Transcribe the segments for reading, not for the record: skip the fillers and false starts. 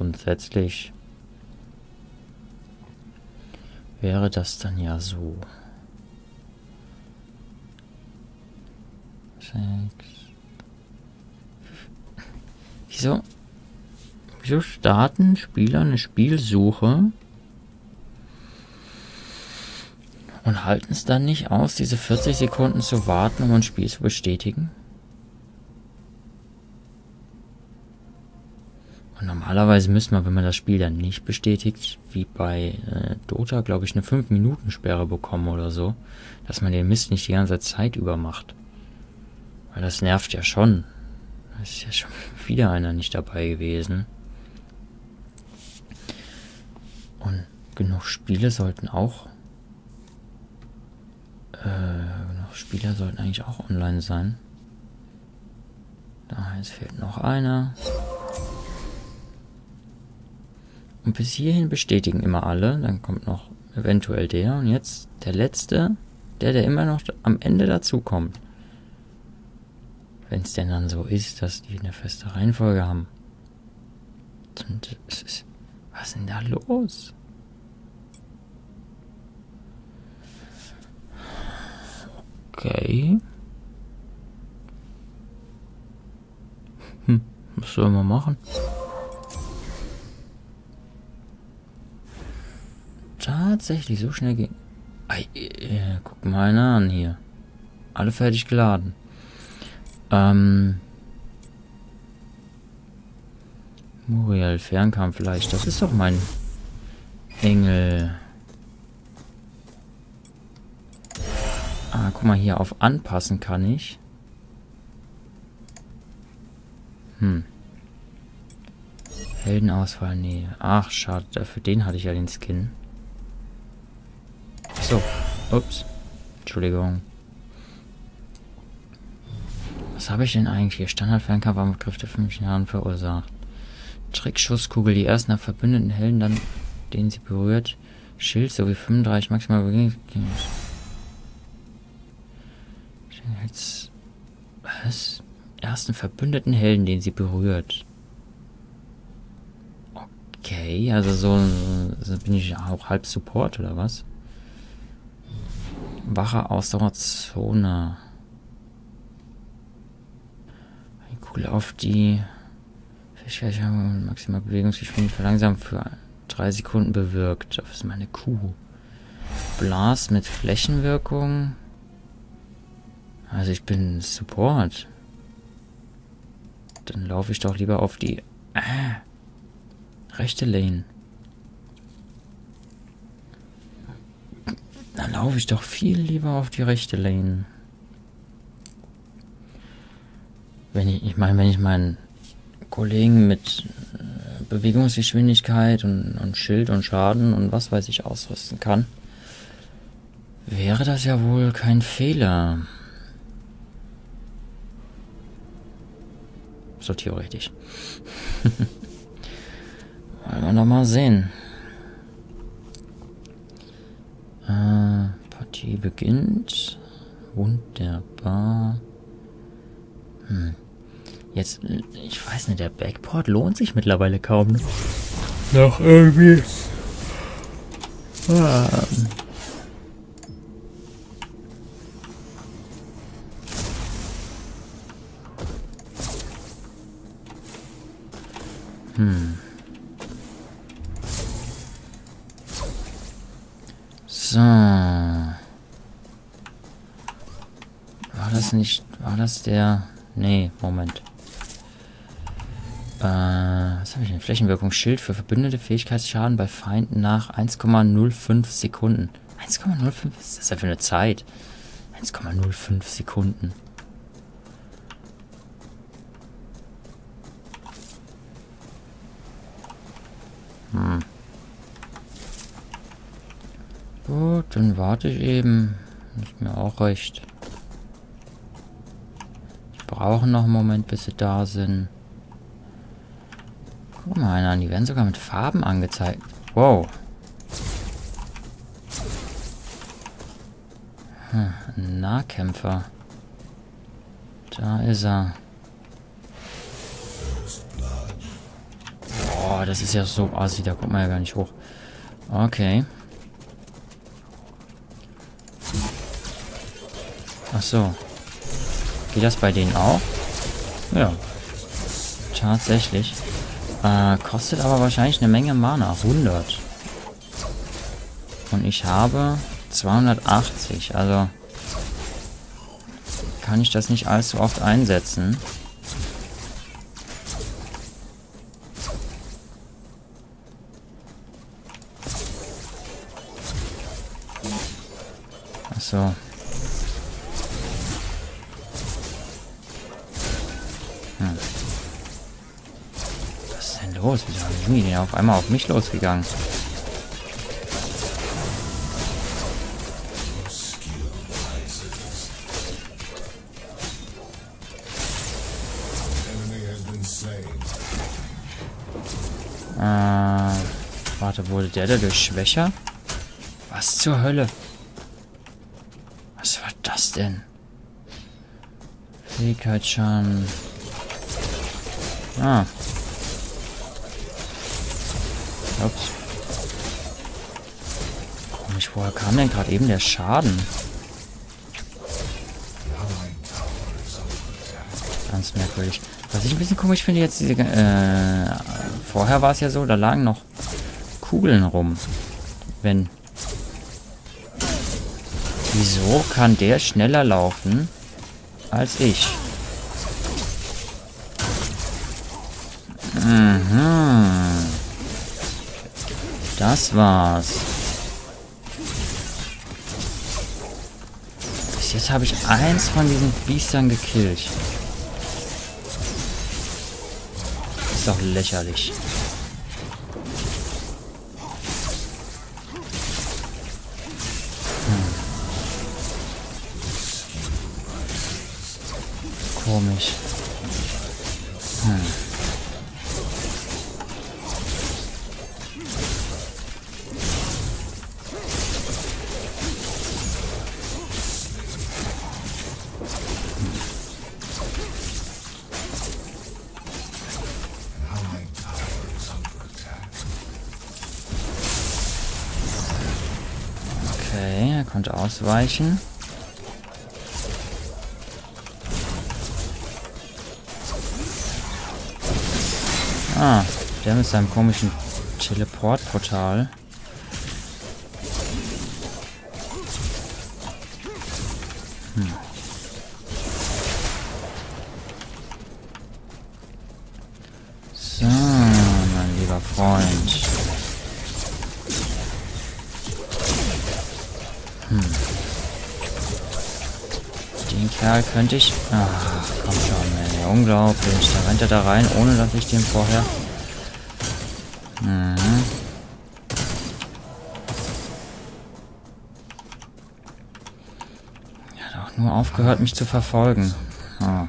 grundsätzlich wäre das dann ja so. 6. Wieso starten Spieler eine Spielsuche und halten es dann nicht aus, diese 40 Sekunden zu warten, um ein Spiel zu bestätigen? Und normalerweise müssen wir, wenn man das Spiel dann nicht bestätigt, wie bei Dota, glaube ich, eine 5-Minuten-Sperre bekommen oder so, dass man den Mist nicht die ganze Zeit über macht. Weil das nervt ja schon. Da ist ja schon wieder einer nicht dabei gewesen. Und genug Spiele sollten auch... genug Spieler sollten eigentlich auch online sein. Da, jetzt fehlt noch einer. Und bis hierhin bestätigen immer alle. Dann kommt noch eventuell der. Und jetzt der letzte, der immer noch am Ende dazukommt. Wenn es denn dann so ist, dass die eine feste Reihenfolge haben. Und was ist denn da los? Okay. Was soll man machen? Tatsächlich, so schnell ging... guck mal einer an hier. Alle fertig geladen. Muriel, Fernkampf leicht. Das ist doch mein Engel. Ah, guck mal hier, auf anpassen kann ich. Heldenauswahl, nee. Ach, schade, für den hatte ich ja den Skin. So, ups. Entschuldigung. Was habe ich denn eigentlich hier? Standard-Fernkampf am Griff der 5 Jahren verursacht. Trickschusskugel, die erst nach verbündeten Helden, dann den sie berührt. Schild sowie 35 maximal begegnet. Was? Ersten verbündeten Helden, den sie berührt. Okay, also so bin ich auch halb Support oder was? Wache Ausdauerzone. Auf die Fähigkeit haben maximal Bewegungsgeschwindigkeit verlangsamt für 3 Sekunden bewirkt. Das ist meine Kuh. Blast mit Flächenwirkung. Also ich bin Support. Dann laufe ich doch lieber auf die rechte Lane. Dann laufe ich doch viel lieber auf die rechte Lane. Wenn ich meinen Kollegen mit Bewegungsgeschwindigkeit und Schild und Schaden und was weiß ich ausrüsten kann, wäre das ja wohl kein Fehler. So theoretisch. Wollen wir noch mal sehen. Partie beginnt. Wunderbar. Jetzt, ich weiß nicht, der Backport lohnt sich mittlerweile kaum. Ne? Noch irgendwie. So. War das der... Nee, Moment. Was habe ich denn? Flächenwirkung. Schild für verbündete Fähigkeitsschaden bei Feinden nach 1,05 Sekunden. 1,05? Was ist das denn für eine Zeit? 1,05 Sekunden. Gut, dann warte ich eben. Ist mir auch recht. Brauchen noch einen Moment, bis sie da sind. Guck mal einer an, die werden sogar mit Farben angezeigt. Wow. Ein Nahkämpfer. Da ist er. Boah, das ist ja so assi, da kommt man ja gar nicht hoch. Okay. Ach so. Geht das bei denen auch? Ja. Tatsächlich. Kostet aber wahrscheinlich eine Menge Mana. 100. Und ich habe 280. Also kann ich das nicht allzu oft einsetzen. Ach so. Was ist denn los? Wieso sind die denn auf einmal auf mich losgegangen? Warte, wurde der dadurch schwächer? Was zur Hölle? Was war das denn? Fähigkeitsschaden. Ah. Ups. Komisch, woher kam denn gerade eben der Schaden? Ganz merkwürdig. Was ich ein bisschen komisch finde jetzt, diese, vorher war es ja so, da lagen noch Kugeln rum. Wenn. Wieso kann der schneller laufen als ich? Mhm. Das war's. Bis jetzt habe ich eins von diesen Biestern gekillt. Ist doch lächerlich. Komisch. Okay, er konnte ausweichen. Ah, der mit seinem komischen Teleportportal. So, mein lieber Freund. Den Kerl könnte ich... Ach, komm schon, ey. Unglaublich. Da rennt er da rein, ohne dass ich den vorher... Er hat auch nur aufgehört, mich zu verfolgen. Oh.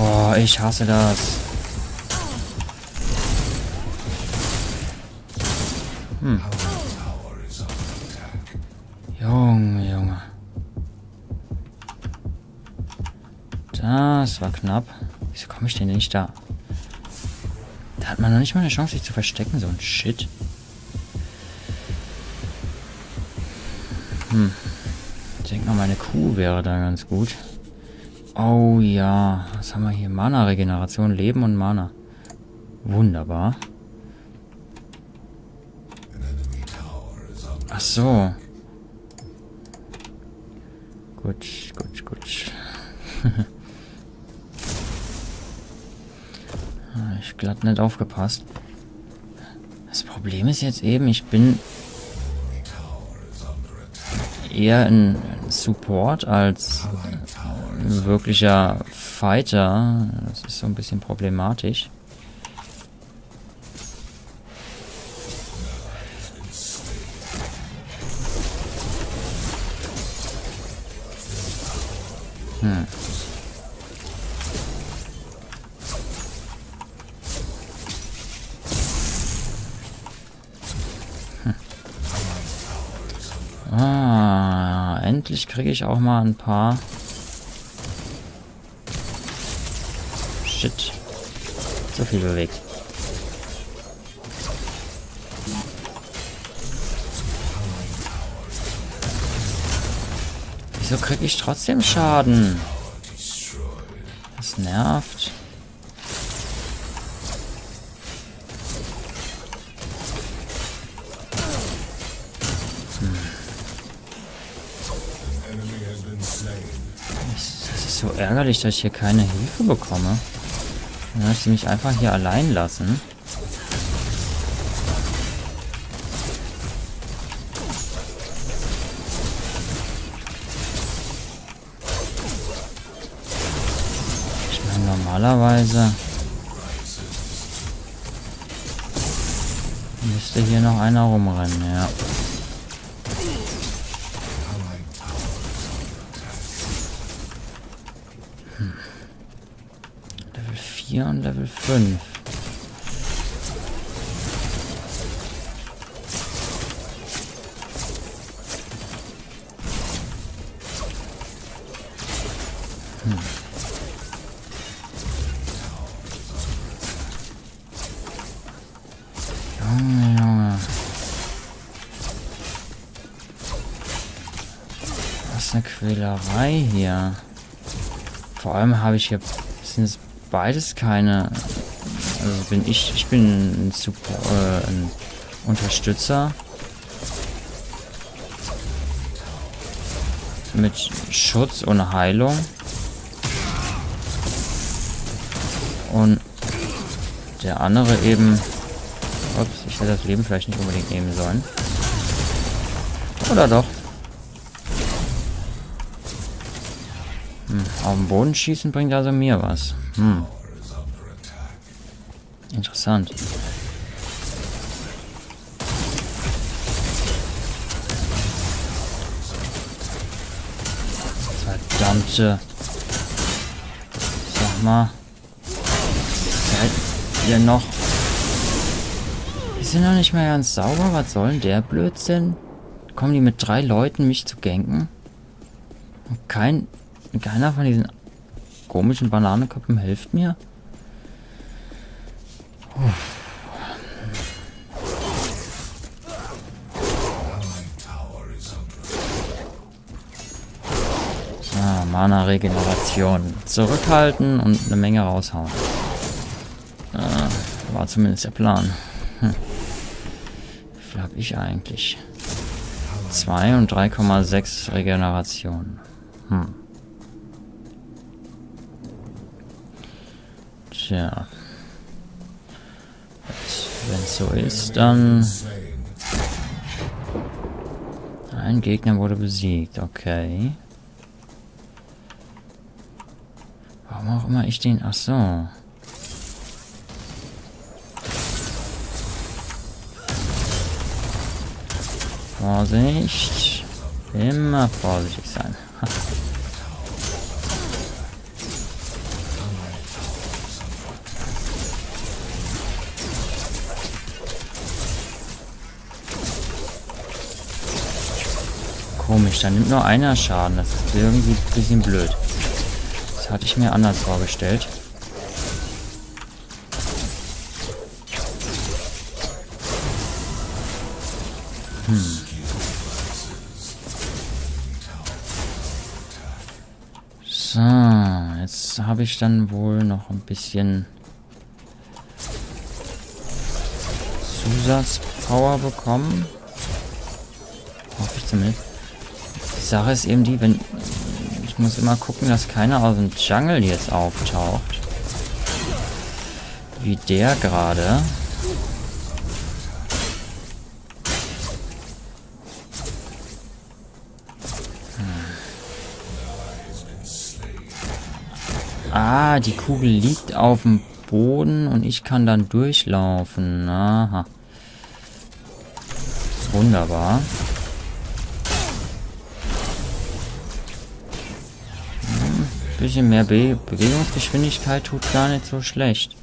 Oh, ich hasse das. Junge, Junge. Das war knapp. Wieso komme ich denn nicht da? Da hat man noch nicht mal eine Chance, sich zu verstecken, so ein Shit. Ich denke mal, meine Kuh wäre da ganz gut. Oh ja. Was haben wir hier? Mana-Regeneration, Leben und Mana. Wunderbar. Ach so. Gut, gut, gut. Ich glatt nicht aufgepasst. Das Problem ist jetzt eben, ich bin eher ein Support als ein wirklicher Fighter. Das ist so ein bisschen problematisch. hoffentlich kriege ich auch mal ein paar. Shit. So viel bewegt. Wieso kriege ich trotzdem Schaden? Das nervt. Das ist so ärgerlich, dass ich hier keine Hilfe bekomme. Dann lasse ich mich einfach hier allein lassen. Ich meine, normalerweise müsste hier noch einer rumrennen, ja. Und Level 5. Junge, Junge. Was eine Quälerei hier. Vor allem habe ich hier... Beides keine. Also bin ich. Ich bin ein, ein Unterstützer. Mit Schutz und Heilung. Und der andere eben. Ups, ich hätte das Leben vielleicht nicht unbedingt nehmen sollen. Oder doch? Auf den Boden schießen bringt also mir was. Interessant. Verdammte. Sag mal. Seid ihr noch... Die sind noch nicht mehr ganz sauber. Was soll denn der Blödsinn? Kommen die mit 3 Leuten mich zu ganken? Und keiner von diesen komischen Bananenköpfen hilft mir. Uff. So, Mana-Regeneration. Zurückhalten und eine Menge raushauen. War zumindest der Plan. Wie viel habe ich eigentlich? 2 und 3,6 Regeneration. Ja. Wenn es so ist, dann... Ein Gegner wurde besiegt, okay. Warum auch immer ich den... Ach so. Vorsicht. Immer vorsichtig sein. Komisch, da nimmt nur einer Schaden. Das ist irgendwie ein bisschen blöd. Das hatte ich mir anders vorgestellt. So, jetzt habe ich dann wohl noch ein bisschen Zusatzpower bekommen. Hoffe ich zumindest. Die Sache ist eben die, wenn... Ich muss immer gucken, dass keiner aus dem Jungle jetzt auftaucht. Wie der gerade. Ah, die Kugel liegt auf dem Boden und ich kann dann durchlaufen. Aha. Wunderbar. Bisschen mehr Bewegungsgeschwindigkeit tut gar nicht so schlecht.